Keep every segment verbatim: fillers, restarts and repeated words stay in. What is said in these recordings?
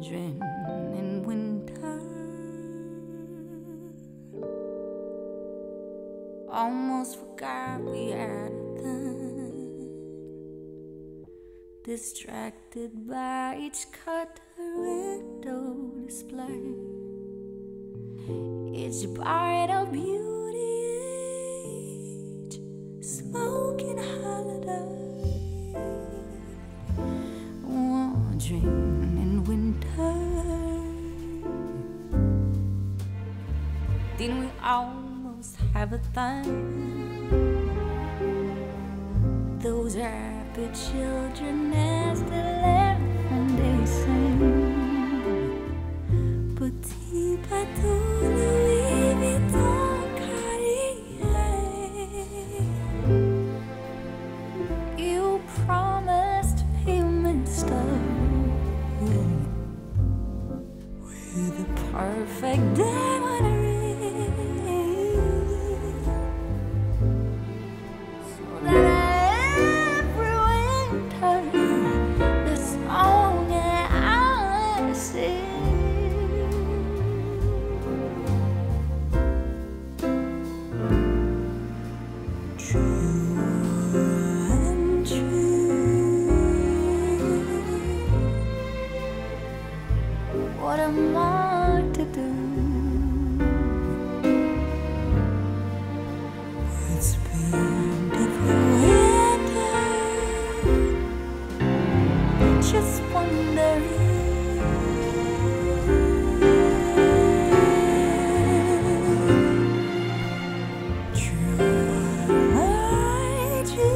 children in winter, almost forgot we had a thing, distracted by each cutter and old display, each bite of beauty, each smoking holiday. Wandering in winter, didn't we almost have a thing? Those happy children as they laugh and they sing. Petit bateau, Louis Vuitton, Cartier. You promised payment stuff with a perfect diamond ring, so that every winter the song that I sing, true and true. What am I to do? It's been a winter, just wondering, true I do.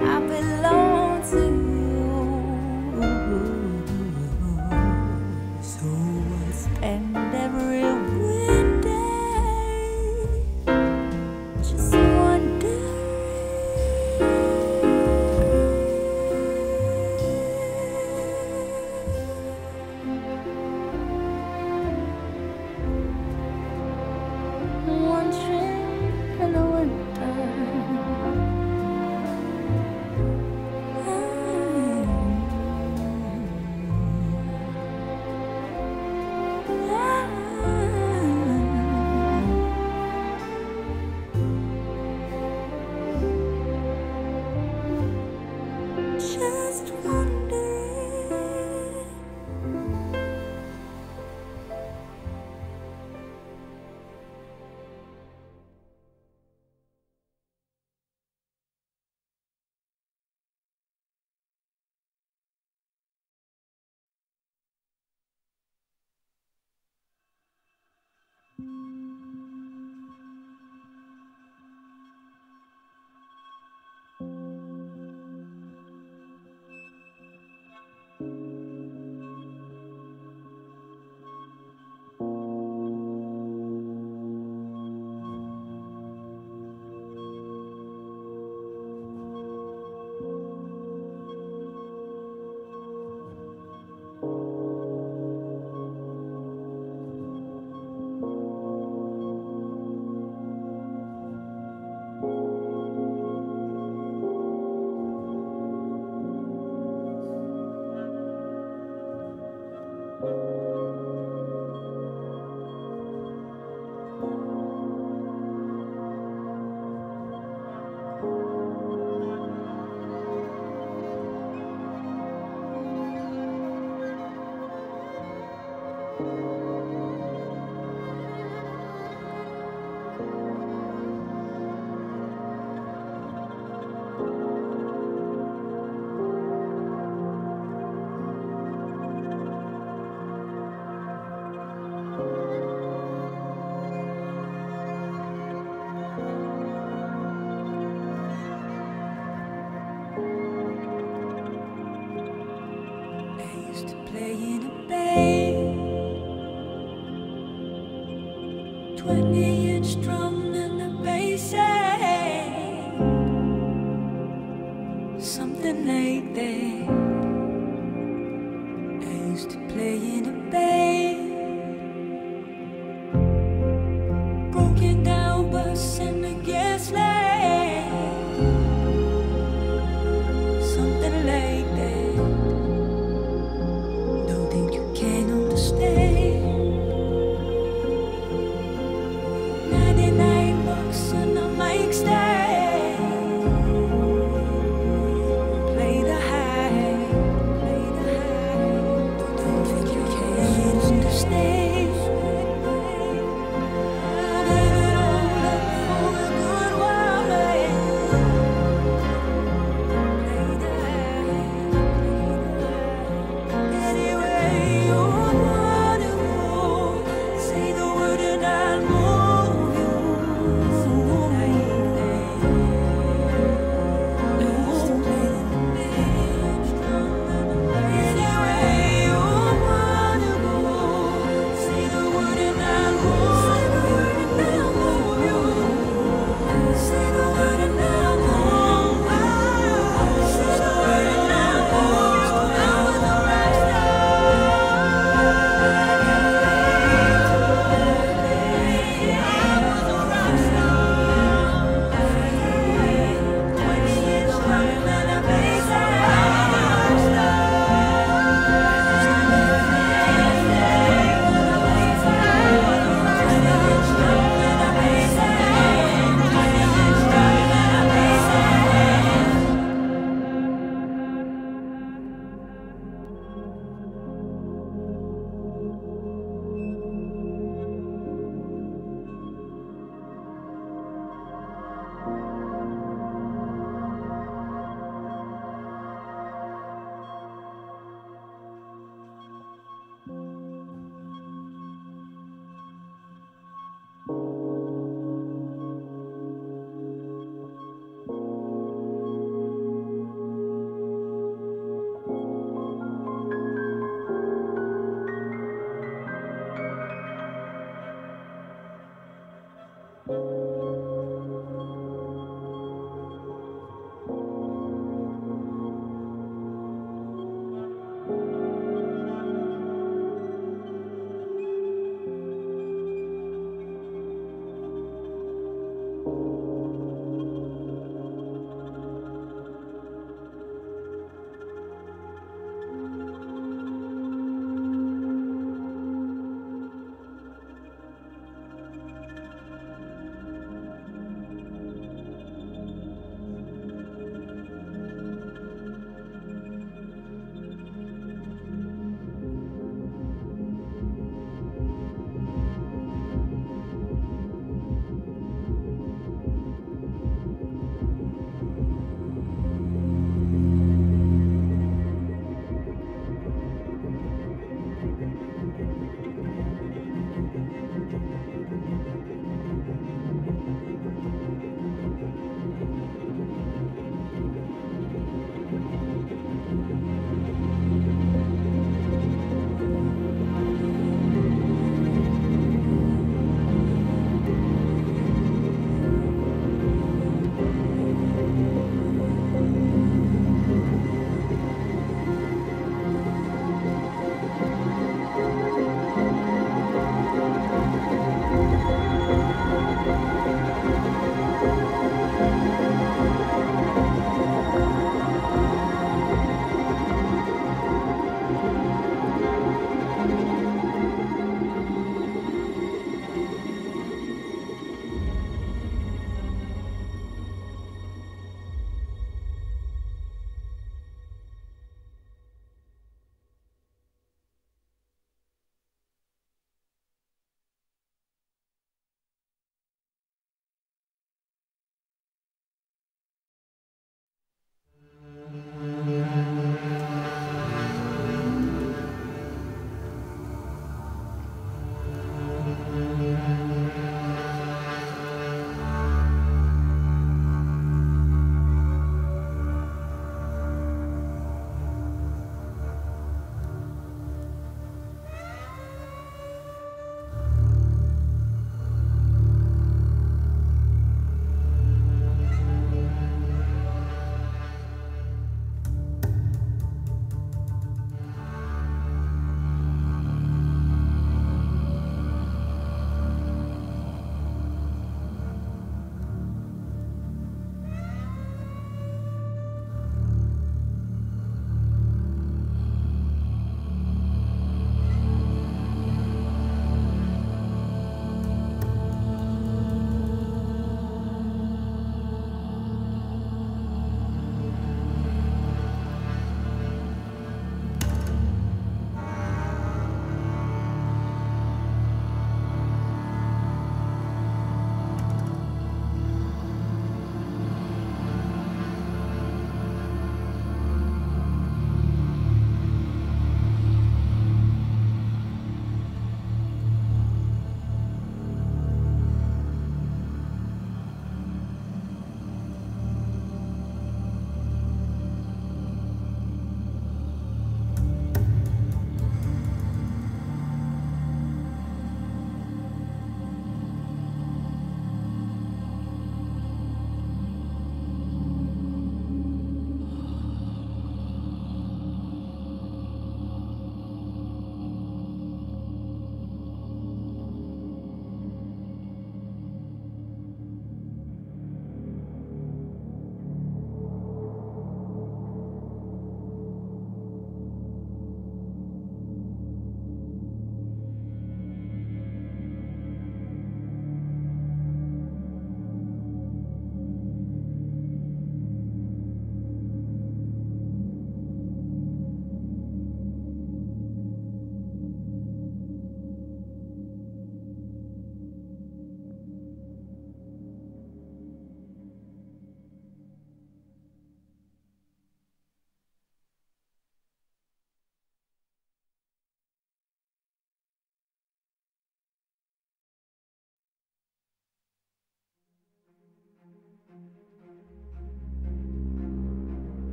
I belong to. And every winter, just wondering, wandering in the winter. Just wondering, twenty inch drum and the bass, something like that. I used to play in a band, broken down bus and the gas light, something like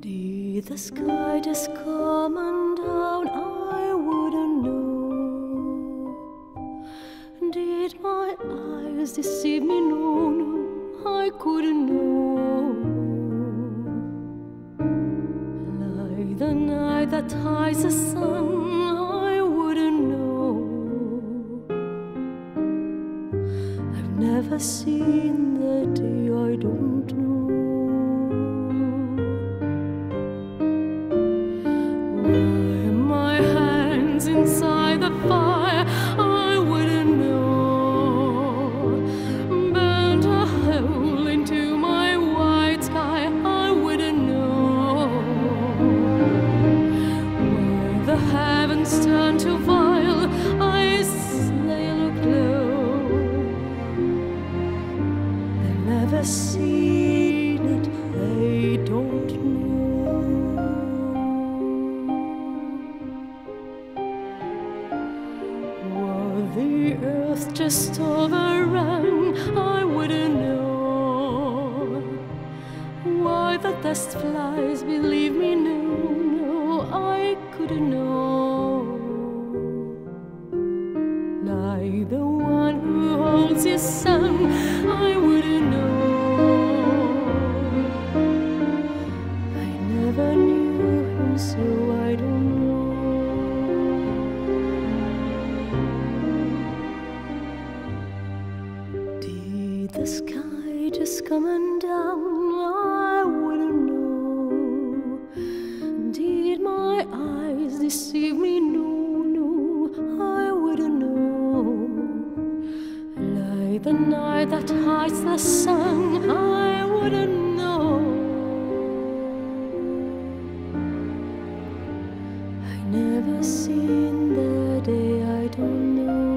Did the sky just come and down? I wouldn't know. Did my eyes deceive me? No, no, I couldn't know. Like the night that hides the sun, I wouldn't know. I've never seen the day, I don't know. Inside the fire, I wouldn't know. Burnt a hole into my wide sky, I wouldn't know. Where the heavens turn to vile, I slay a glow. They'll never see that they don't know. The earth just overran, I wouldn't know. Why the dust flies, believe me, no, no, I couldn't know. Like the one who holds your sun, I wouldn't know. I never knew him, so I don't know. The sky just coming down, I wouldn't know. Did my eyes deceive me? No, no, I wouldn't know. Like the night that hides the sun, I wouldn't know. I never seen the day, I don't know.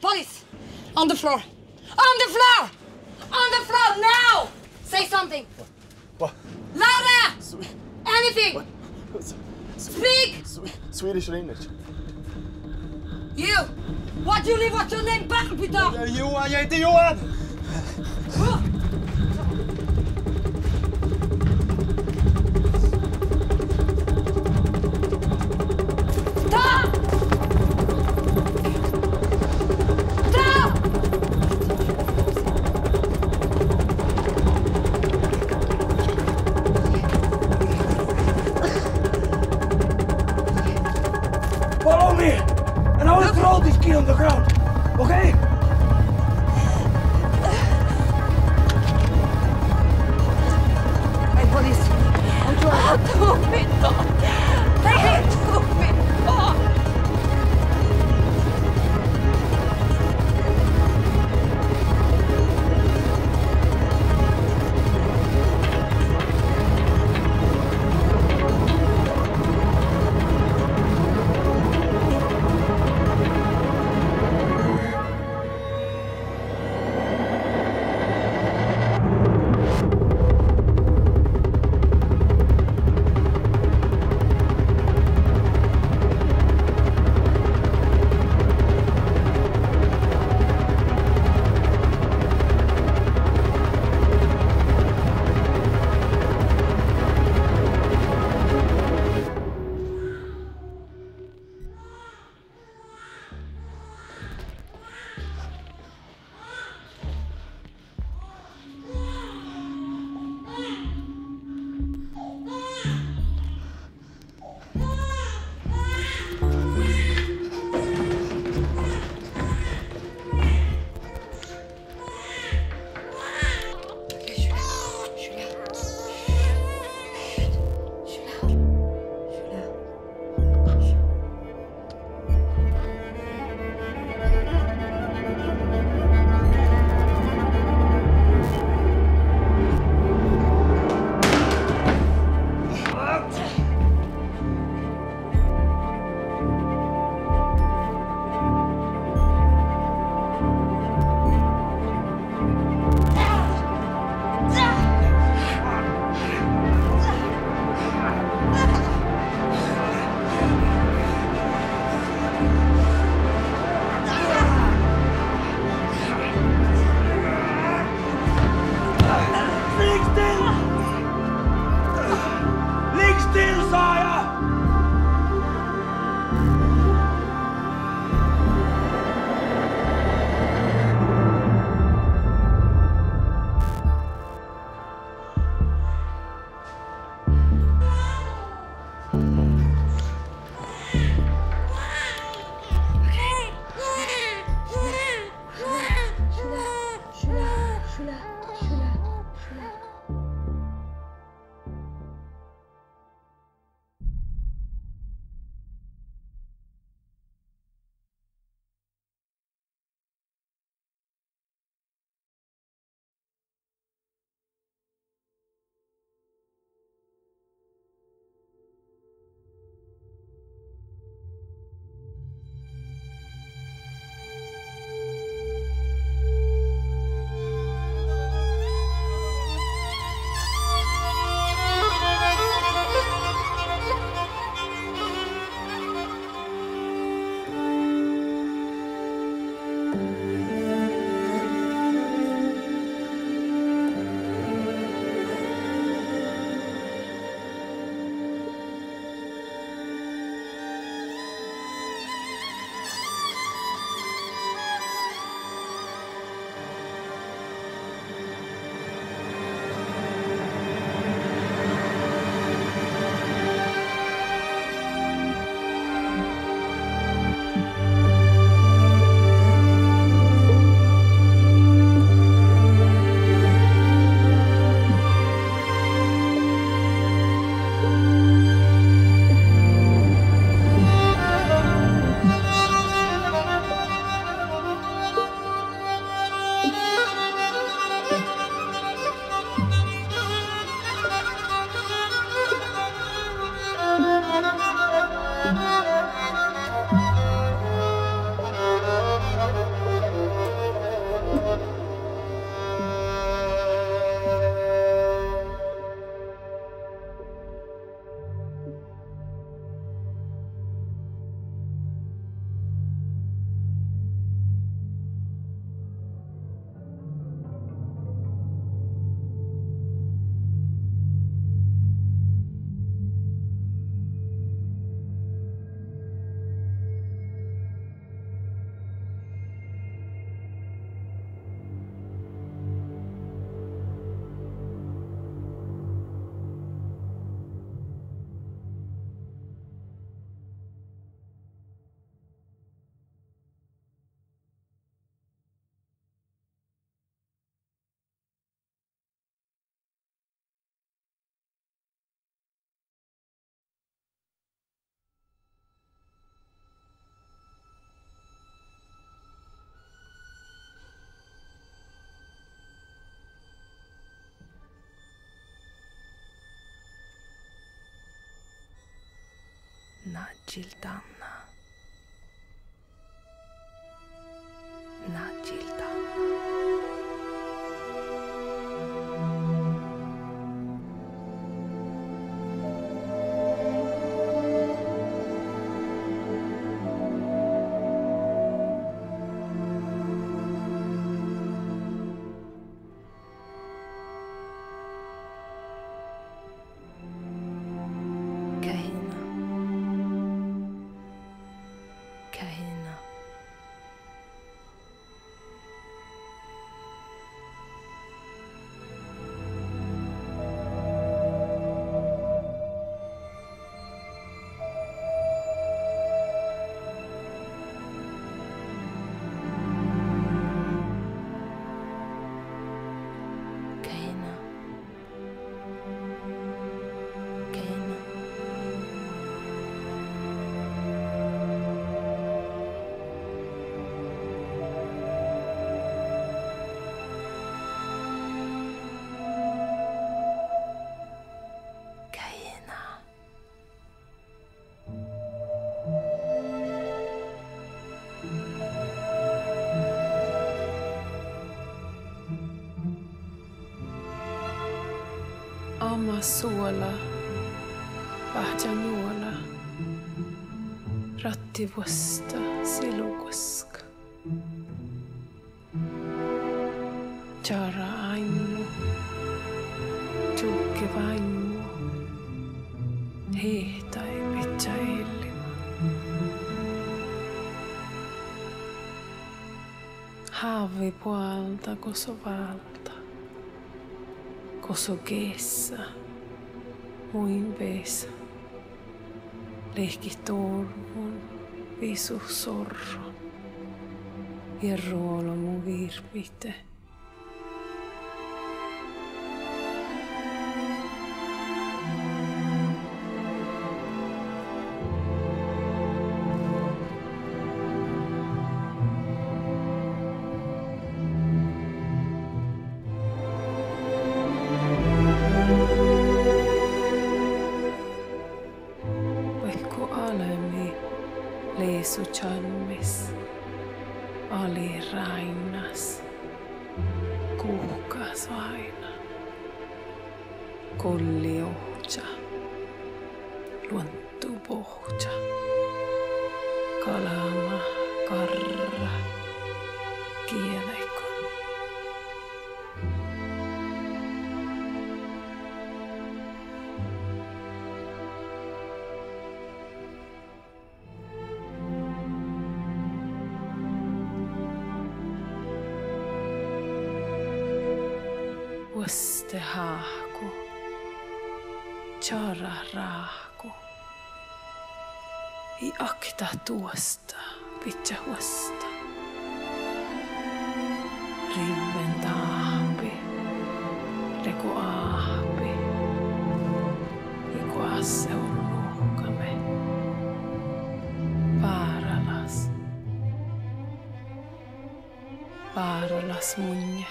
Police! On the floor! On the floor! On the floor now! Say something! What? What? Louder! Swe Anything! What? Speak! Swe Swedish or English? You! What do you leave? What's your name back, Peter? Johan, jag heter Johan! Ta! Naciltanna. Naciltanna. Amasola, Bahjanola, Rattivusta, Silugusk. Jara Ainu, Tukivainu, Heitai Pitjailima. Haavi puolta Kosovalta, Kosogeessa. Muin veessä, lehki torvun, visu sorron, ja ruolomu virpite. Suchalmis, Ali Rainas, Kuhkas aina, Kolli Oja, Lunttu Pohja, Kalama Karra, Kielekon. Vaste haaku, chara raaku, i akta tuosta pitää huosta. Riven taapi, leku aapi, iku asse on luukame, vaaralas, vaaralas munje.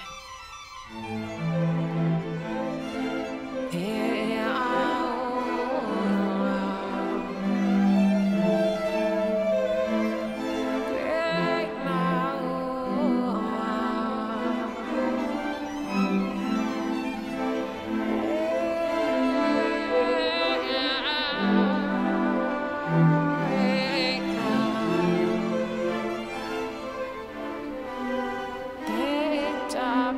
Ciao.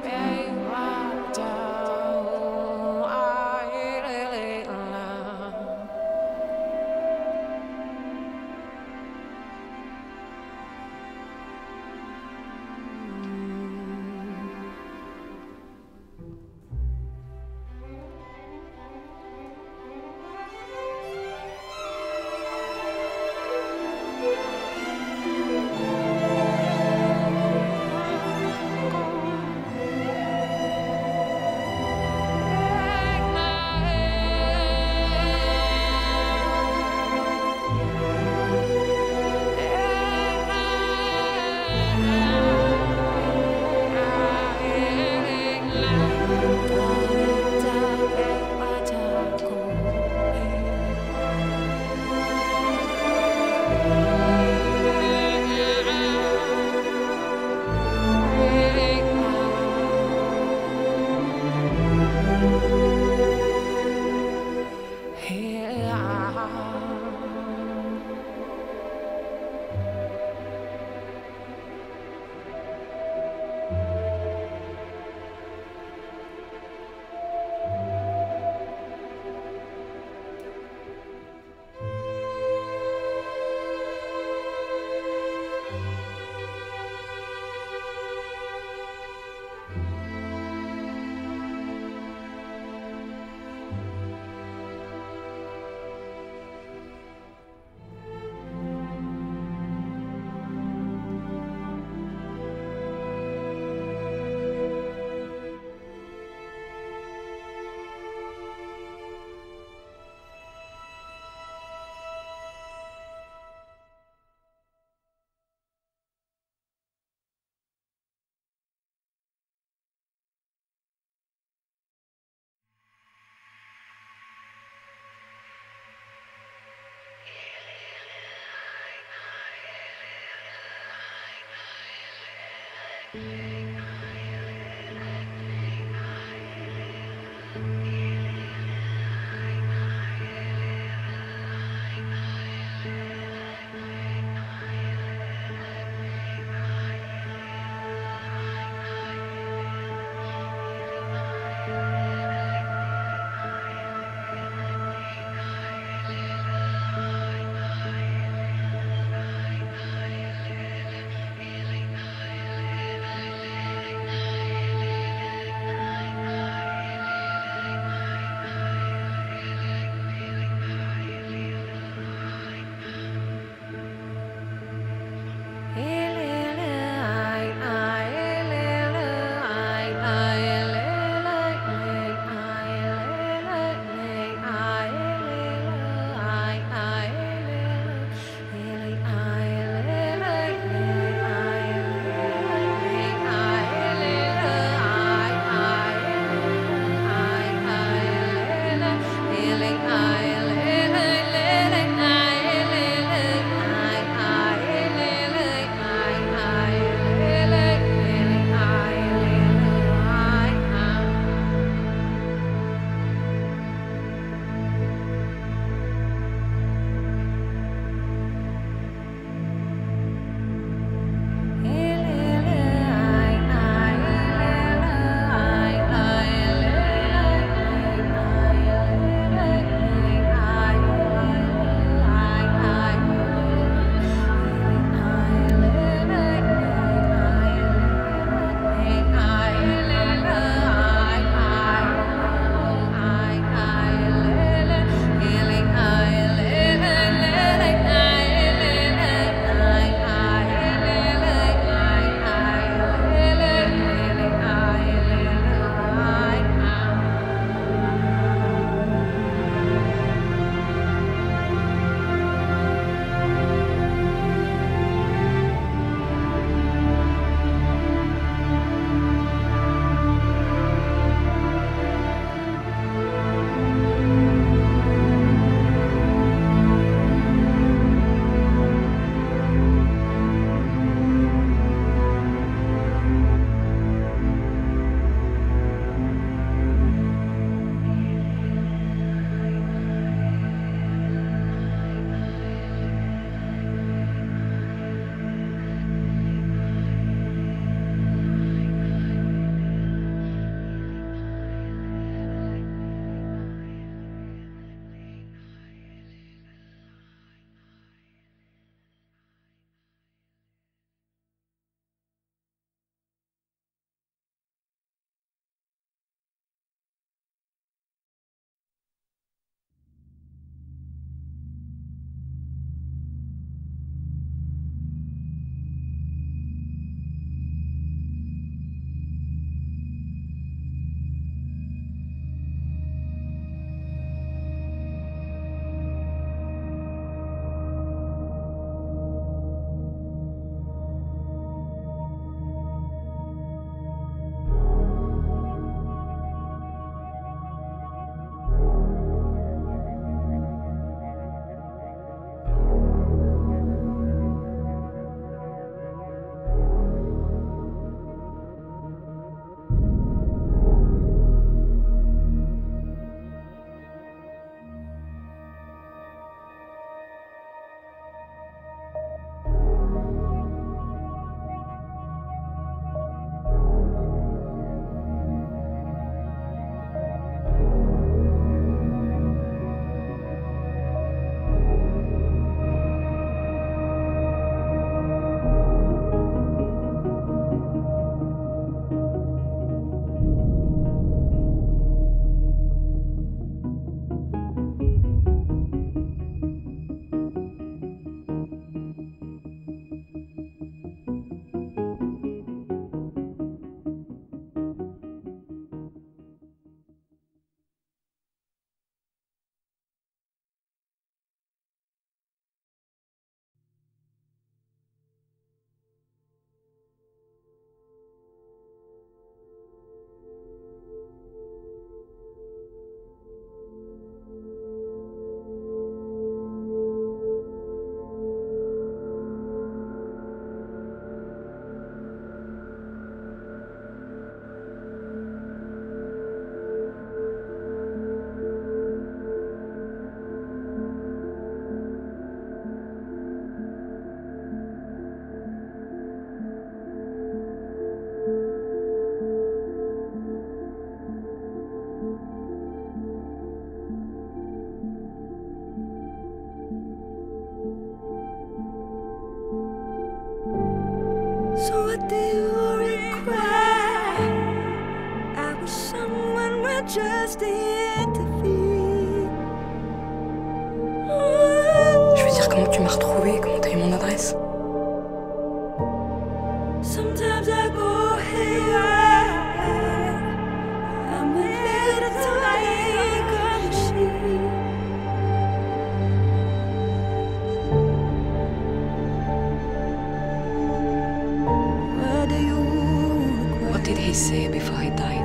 not just the interview. Je veux dire comment tu m'as retrouvée, comment t'as eu mon adresse. Sometimes I go here. What did he say before he died?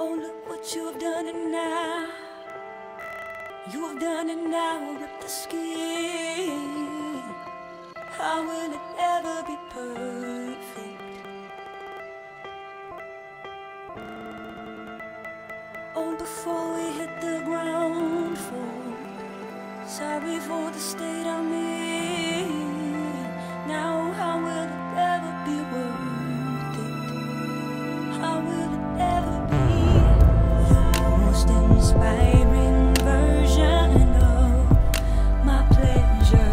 Oh, look what you have done and now. You have done it now, ripped the skin. How will it ever be perfect? Oh, before we hit the ground floor, sorry for the state I'm in. Now how will it ever be worth it? How will it ever be? The most inspiring version of my pleasure.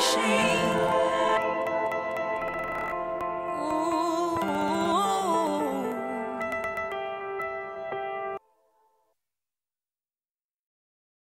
Shame.